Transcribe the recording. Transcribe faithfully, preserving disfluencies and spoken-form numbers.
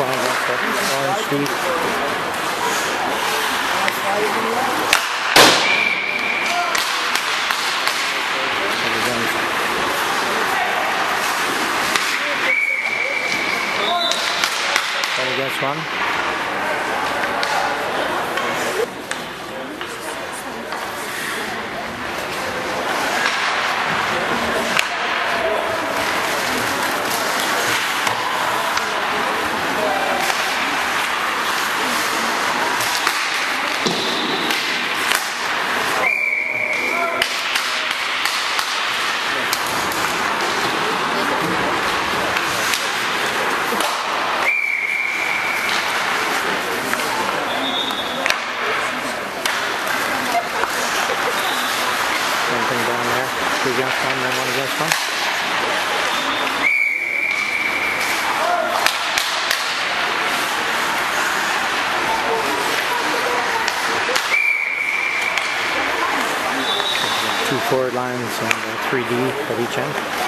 one of them. Orange sweet. One against one. Two against one, then one against one. Two forward lines and three D at each end.